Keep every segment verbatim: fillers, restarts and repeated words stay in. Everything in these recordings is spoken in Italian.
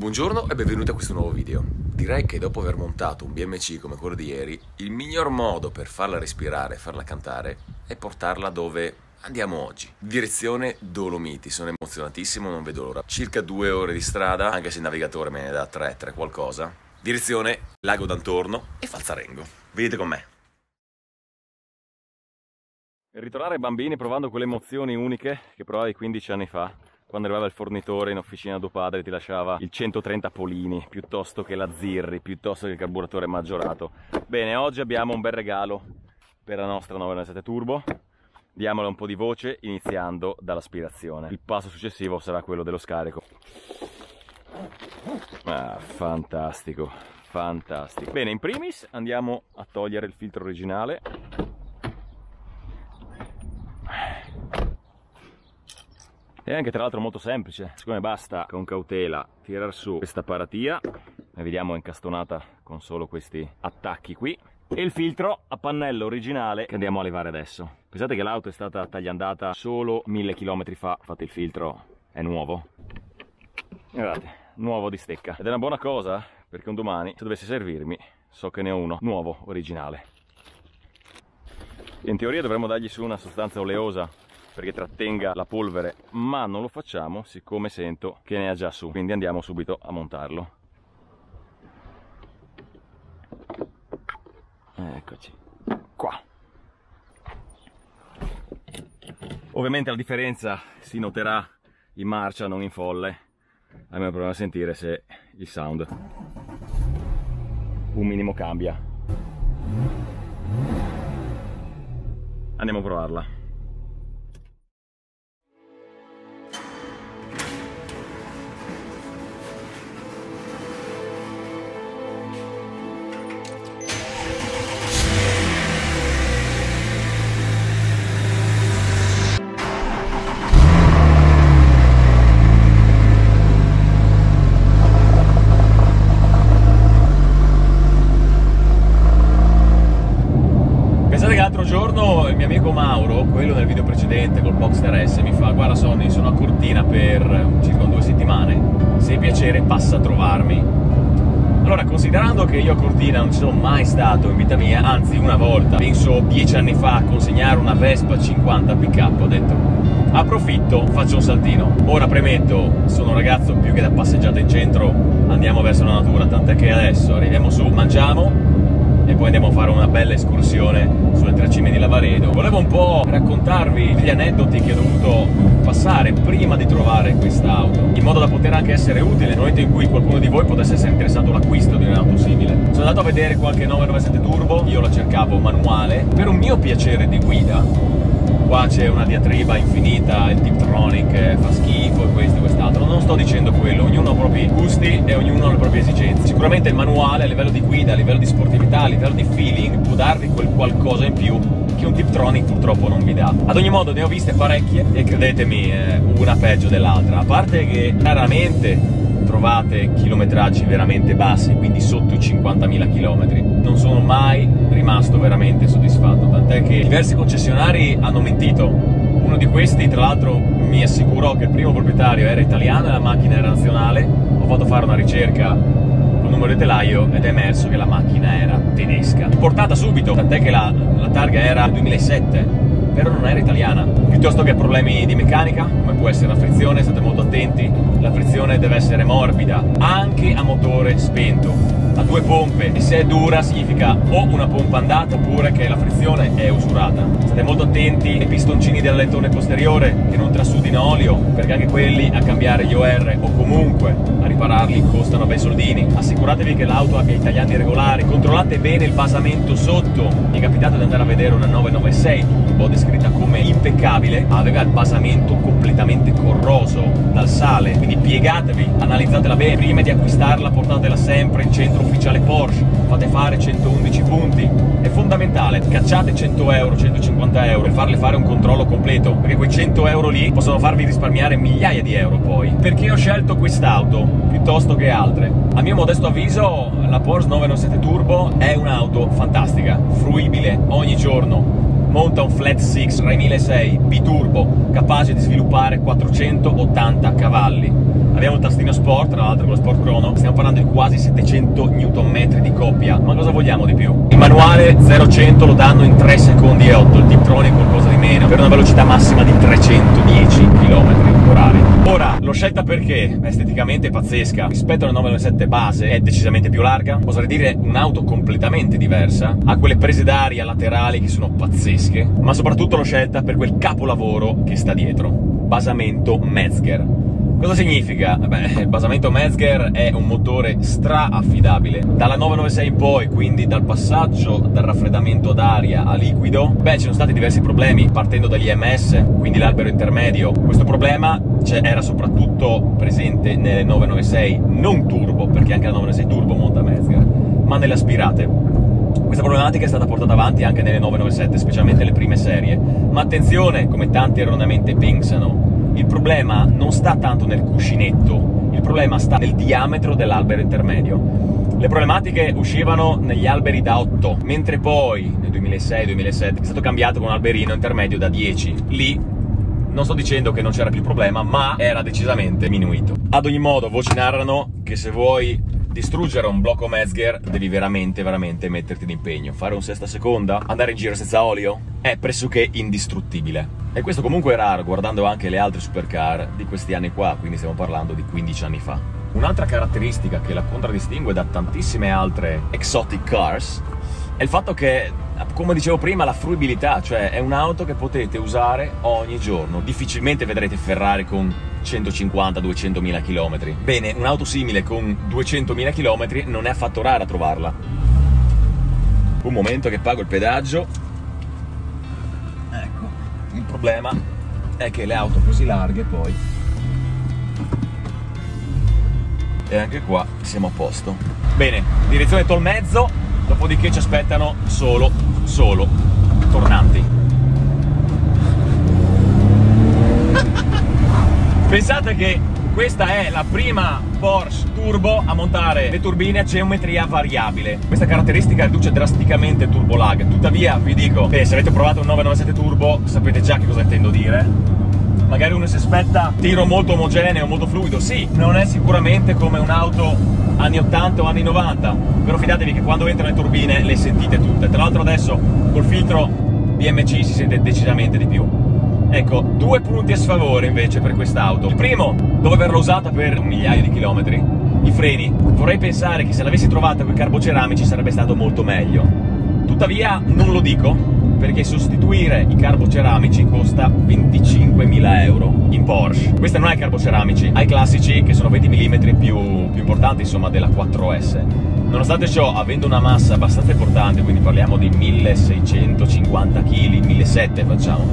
buongiorno e benvenuti a questo nuovo video. Direi che dopo aver montato un B M C come quello di ieri, il miglior modo per farla respirare e farla cantare è portarla dove andiamo oggi. Direzione Dolomiti, sono emozionatissimo, non vedo l'ora. Circa due ore di strada, anche se il navigatore me ne dà tre, tre qualcosa. Direzione Lago d'Antorno e Falzarego. Venite con me. Ritornare bambini provando quelle emozioni uniche che provavi quindici anni fa, quando arrivava il fornitore in officina a tuo padre e ti lasciava il centotrenta polini, piuttosto che la Zirri, piuttosto che il carburatore maggiorato. Bene, oggi abbiamo un bel regalo per la nostra nove nove sette Turbo. Diamola un po' di voce iniziando dall'aspirazione. Il passo successivo sarà quello dello scarico. Ah, fantastico, fantastico. Bene, in primis andiamo a togliere il filtro originale. È anche tra l'altro molto semplice, siccome basta con cautela tirar su questa paratia, la vediamo incastonata con solo questi attacchi qui, e il filtro a pannello originale che andiamo a levare adesso. Pensate che l'auto è stata tagliandata solo mille chilometri fa, infatti il filtro è nuovo, guardate, nuovo di stecca, ed è una buona cosa perché un domani, se dovesse servirmi, so che ne ho uno nuovo originale. In teoria dovremmo dargli su una sostanza oleosa perché trattenga la polvere, ma non lo facciamo siccome sento che ne ha già su, quindi andiamo subito a montarlo. Eccoci qua. Ovviamente la differenza si noterà in marcia, non in folle, almeno proviamo a sentire se il sound un minimo cambia. Andiamo a provarla. Considerando che io a Cortina non ci sono mai stato in vita mia, anzi una volta, penso dieci anni fa, a consegnare una Vespa cinquanta pick-up, ho detto approfitto, faccio un saltino. Ora premetto, sono un ragazzo più che da passeggiata in centro, andiamo verso la natura, tant'è che adesso arriviamo su, mangiamo e poi andiamo a fare una bella escursione sulle Tre Cime di Lavaredo. Volevo un po' raccontarvi gli aneddoti che ho dovuto passare prima di trovare quest'auto, in modo da poter anche essere utile nel momento in cui qualcuno di voi potesse essere interessato all'acquisto di un'auto simile. Sono andato a vedere qualche nove nove sette Turbo, io la cercavo manuale, per un mio piacere di guida. Qua c'è una diatriba infinita, il Tiptronic fa schifo e questo e quest'altro, non sto dicendo quello, ognuno ha i propri gusti e ognuno ha le proprie esigenze. Sicuramente il manuale a livello di guida, a livello di sportività, a livello di feeling può darvi quel qualcosa in più che un Tiptronic purtroppo non vi dà. Ad ogni modo ne ho viste parecchie e credetemi una peggio dell'altra, a parte che raramente trovate chilometraggi veramente bassi, quindi sotto i cinquantamila chilometri. Non sono mai rimasto veramente soddisfatto, tant'è che diversi concessionari hanno mentito. Uno di questi tra l'altro mi assicurò che il primo proprietario era italiano e la macchina era nazionale. Ho fatto fare una ricerca col numero di telaio ed è emerso che la macchina era tedesca, importata subito, tant'è che la, la targa era duemilasette, però non era italiana. Piuttosto che problemi di meccanica, come può essere la frizione, state molto attenti, la frizione deve essere morbida, anche a motore spento, a due pompe, e se è dura significa o una pompa andata oppure che la frizione è usurata. State molto attenti ai pistoncini del lettone posteriore che non trasudino olio, perché anche quelli a cambiare gli O R o comunque a ripararli costano bei soldini. Assicuratevi che l'auto abbia i tagliandi regolari, controllate bene il basamento sotto. Mi è capitato di andare a vedere una nove nove sei, un po' descritta come impeccabile, aveva il basamento completamente corroso dal sale, quindi piegatevi, analizzatela bene prima di acquistarla, portatela sempre in centro ufficiale Porsche, fate fare centoundici punti, è fondamentale, cacciate cento euro, centocinquanta euro per farle fare un controllo completo, perché quei cento euro lì possono farvi risparmiare migliaia di euro. Poi perché ho scelto quest'auto piuttosto che altre? A mio modesto avviso la Porsche nove nove sette Turbo è un'auto fantastica, fruibile ogni giorno. Monta un flat sei tre mille sei biturbo, capace di sviluppare quattrocentottanta cavalli. abbiamo il tastino sport, tra l'altro con lo sport crono, stiamo parlando di quasi settecento newton metri di coppia, ma cosa vogliamo di più? Il manuale zero cento lo danno in tre secondi e otto, il Tiptronic qualcosa di meno, per una velocità massima di trecentodieci chilometri orari. Ora, l'ho scelta perché esteticamente è pazzesca, rispetto alla nove nove sette base è decisamente più larga, oserei dire un'auto completamente diversa, ha quelle prese d'aria laterali che sono pazzesche, ma soprattutto l'ho scelta per quel capolavoro che sta dietro, basamento Metzger. Cosa significa? Beh, il basamento Metzger è un motore stra-affidabile. Dalla nove nove sei in poi, quindi dal passaggio dal raffreddamento ad aria a liquido, beh, ci sono stati diversi problemi, partendo dagli I M S, quindi l'albero intermedio. Questo problema era soprattutto presente nelle nove nove sei non turbo, perché anche la nove nove sei turbo monta Metzger, ma nelle aspirate. Questa problematica è stata portata avanti anche nelle nove nove sette, specialmente nelle prime serie. Ma attenzione, come tanti erroneamente pensano, il problema non sta tanto nel cuscinetto, il problema sta nel diametro dell'albero intermedio. Le problematiche uscivano negli alberi da otto, mentre poi nel duemilasei duemilasette è stato cambiato con un alberino intermedio da dieci. Lì non sto dicendo che non c'era più problema, ma era decisamente diminuito. Ad ogni modo, voci narrano che se vuoi distruggere un blocco Metzger devi veramente, veramente metterti d'impegno. Fare un sesta seconda, andare in giro senza olio, è pressoché indistruttibile. E questo comunque è raro, guardando anche le altre supercar di questi anni qua, quindi stiamo parlando di quindici anni fa. Un'altra caratteristica che la contraddistingue da tantissime altre exotic cars è il fatto che, come dicevo prima, la fruibilità, cioè è un'auto che potete usare ogni giorno. Difficilmente vedrete Ferrari con centocinquanta duecentomila chilometri. Bene, un'auto simile con duecentomila chilometri non è affatto rara trovarla. Un momento che pago il pedaggio. Ecco, il problema è che le auto così larghe poi... E anche qua siamo a posto. Bene, direzione Tolmezzo, dopodiché ci aspettano solo, solo tornanti. Pensate che questa è la prima Porsche turbo a montare le turbine a geometria variabile. Questa caratteristica riduce drasticamente il turbo lag. Tuttavia vi dico che se avete provato un nove nove sette turbo sapete già che cosa intendo dire. Magari uno si aspetta tiro molto omogeneo, molto fluido. Sì, non è sicuramente come un'auto anni ottanta o anni novanta, però fidatevi che quando entrano le turbine le sentite tutte. Tra l'altro adesso col filtro B M C si sente decisamente di più. Ecco, due punti a sfavore invece per quest'auto. Il primo, dopo averla usata per un migliaio di chilometri, i freni. Vorrei pensare che se l'avessi trovata con i carboceramici sarebbe stato molto meglio. Tuttavia non lo dico, perché sostituire i carboceramici costa venticinquemila euro in Porsche. Questa non ha i carboceramici, ha i classici che sono venti millimetri più, più importanti, insomma, della quattro S. Nonostante ciò, avendo una massa abbastanza importante, quindi parliamo di milleseicentocinquanta chili, millesettecento facciamo,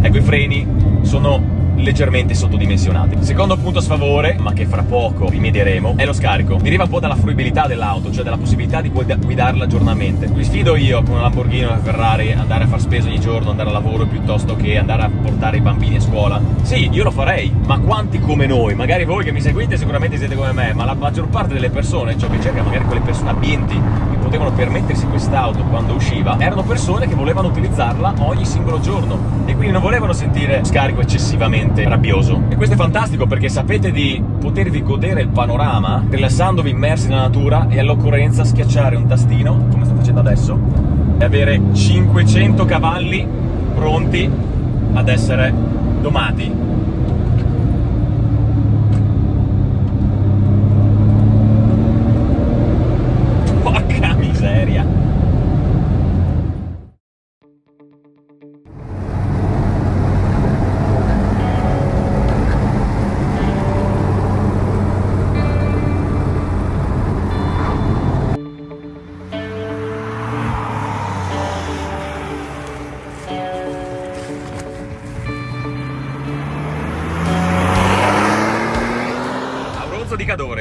ecco, i freni sono leggermente sottodimensionati. Il secondo punto a sfavore, ma che fra poco rimedieremo, è lo scarico. Deriva un po' dalla fruibilità dell'auto, cioè dalla possibilità di guidarla giornalmente. Vi sfido io con una Lamborghini o una Ferrari andare a far spesa ogni giorno, andare a lavoro, piuttosto che andare a portare i bambini a scuola. Sì, io lo farei, ma quanti come noi? Magari voi che mi seguite sicuramente siete come me, ma la maggior parte delle persone, ciò che cerca magari quelle persone abbienti che potevano permettersi quest'auto quando usciva, erano persone che volevano utilizzarla ogni singolo giorno e quindi non volevano sentire scarico eccessivamente rabbioso. E questo è fantastico perché sapete di potervi godere il panorama rilassandovi immersi nella natura e all'occorrenza schiacciare un tastino, come sto facendo adesso, e avere cinquecento cavalli pronti ad essere domati. Porca miseria!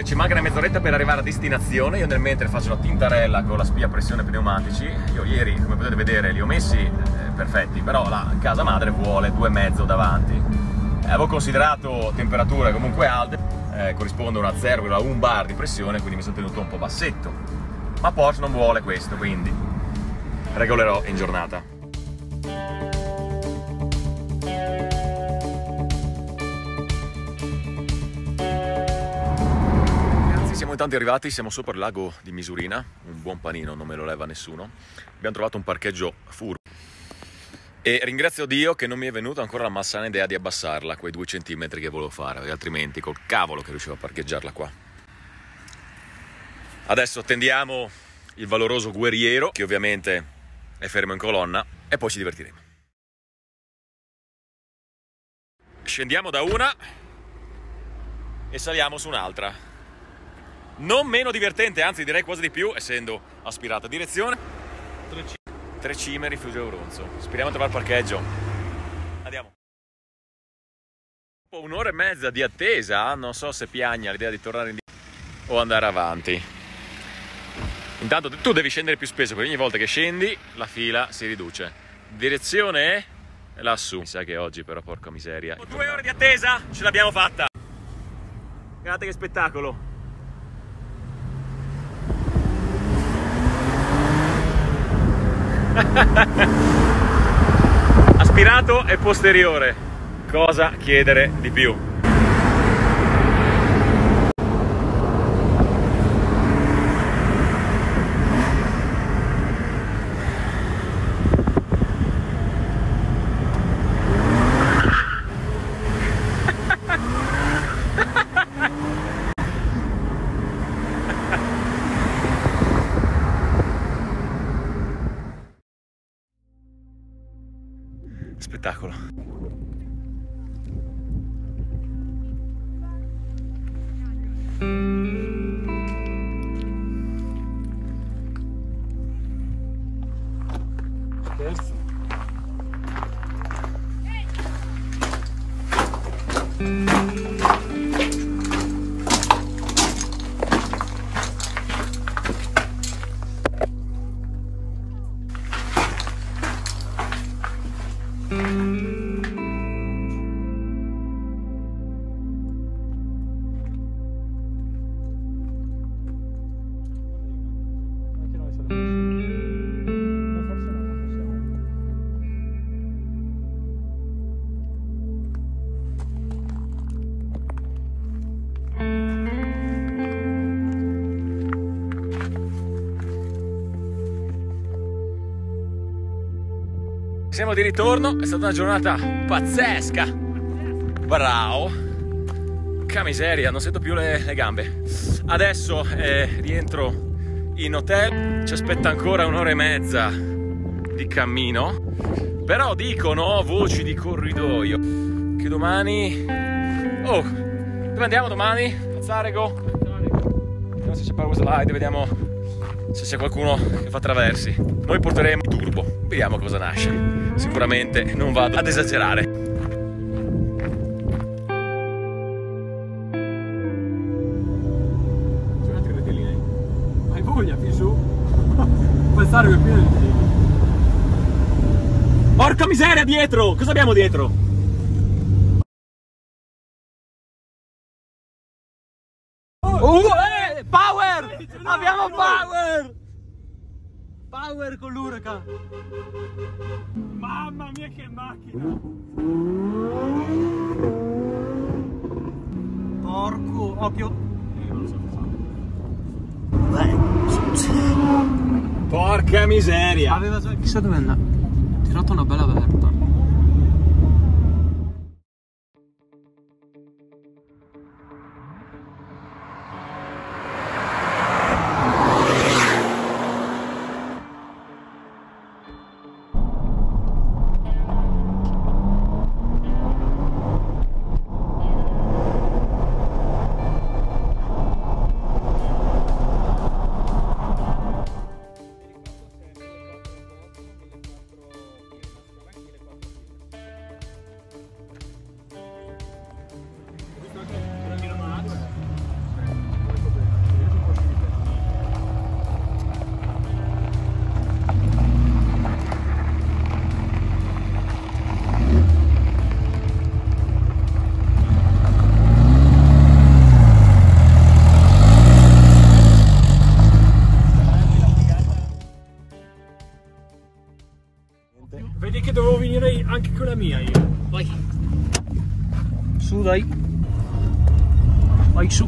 Ci manca una mezz'oretta per arrivare a destinazione. Io nel mentre faccio la tintarella con la spia a pressione pneumatici. Io ieri, come potete vedere, li ho messi eh, perfetti, però la casa madre vuole due e mezzo davanti. Eh, avevo considerato temperature comunque alte, eh, corrispondono a zero virgola uno bar di pressione, quindi mi sono tenuto un po' bassetto, ma Porsche non vuole questo, quindi regolerò in giornata. Siamo intanto arrivati, siamo sopra il lago di Misurina, un buon panino, non me lo leva nessuno. Abbiamo trovato un parcheggio furbo e ringrazio Dio che non mi è venuta ancora la malsana idea di abbassarla, quei due centimetri che volevo fare, altrimenti col cavolo che riuscivo a parcheggiarla qua. Adesso attendiamo il valoroso guerriero, che ovviamente è fermo in colonna, e poi ci divertiremo. Scendiamo da una e saliamo su un'altra. Non meno divertente, anzi direi quasi di più, essendo aspirata a direzione. Tre cime, Tre cime rifugio Uronzo. Speriamo di trovare il parcheggio. Andiamo. Dopo un'ora e mezza di attesa, non so se piagna l'idea di tornare indietro o andare avanti. Intanto tu devi scendere più spesso, perché ogni volta che scendi la fila si riduce. Direzione lassù. Mi sa che oggi però, porca miseria. Dopo due ore di attesa ce l'abbiamo fatta. Guardate che spettacolo. Aspirato e posteriore, cosa chiedere di più? Spettacolo. Scherzo. Siamo di ritorno, è stata una giornata pazzesca. Bravo. Che miseria, non sento più le, le gambe. Adesso eh, rientro in hotel. Ci aspetta ancora un'ora e mezza di cammino. Però dicono voci di corridoio che domani... Oh, dove andiamo domani? Falzarego? Vediamo se c'è power slide, vediamo se c'è qualcuno che fa traversi. Noi porteremo il turbo, vediamo cosa nasce. Sicuramente non vado ad esagerare. C'è un altro credelino lì. Hai voglia, Pisu? Pensare che è pieno di credelini. Porca miseria, dietro! Cosa abbiamo dietro? Oh, uh, eh, power! Eh, abbiamo power! Power con l'Huracan! Mamma mia che macchina! Porco, occhio! Eh, non lo so fare. Porca miseria! Aveva chissà dove andava. Tirato una bella aperta. Vedi che dovevo venire anche con la mia io. Vai. Su dai. Vai su.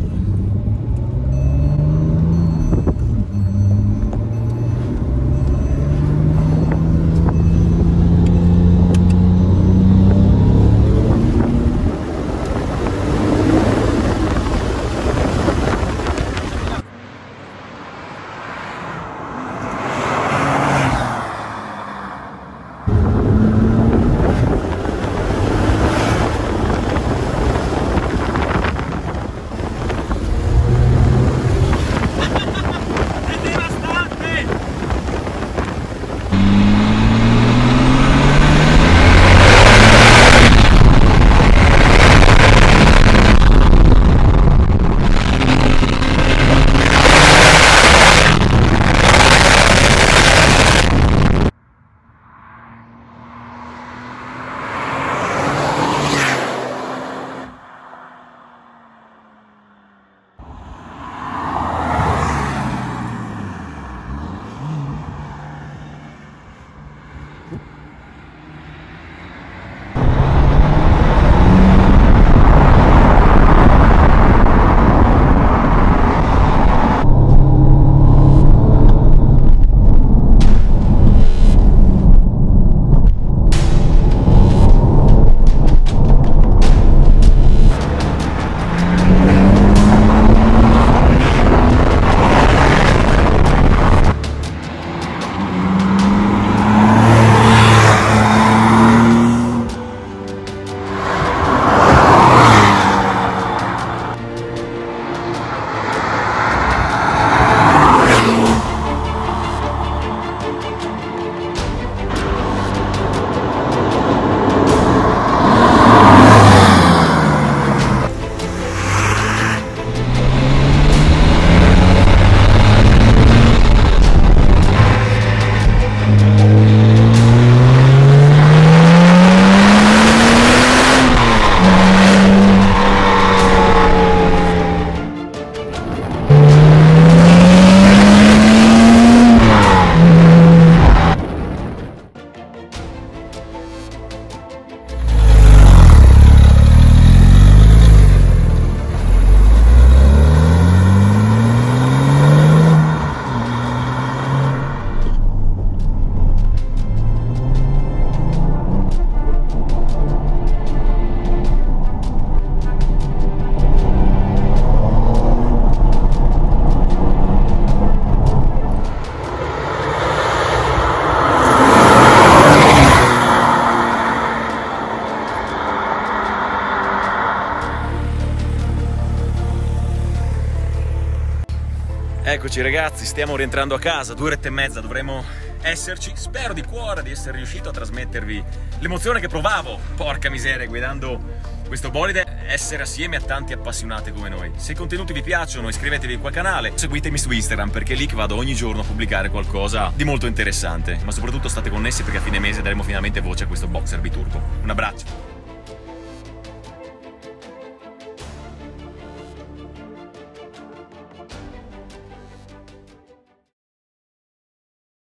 Eccoci ragazzi, stiamo rientrando a casa, due orette e mezza dovremo esserci. Spero di cuore di essere riuscito a trasmettervi l'emozione che provavo, porca miseria, guidando questo bolide, essere assieme a tanti appassionati come noi. Se i contenuti vi piacciono iscrivetevi qua al canale, seguitemi su Instagram perché è lì che vado ogni giorno a pubblicare qualcosa di molto interessante, ma soprattutto state connessi perché a fine mese daremo finalmente voce a questo boxer biturbo. Un abbraccio!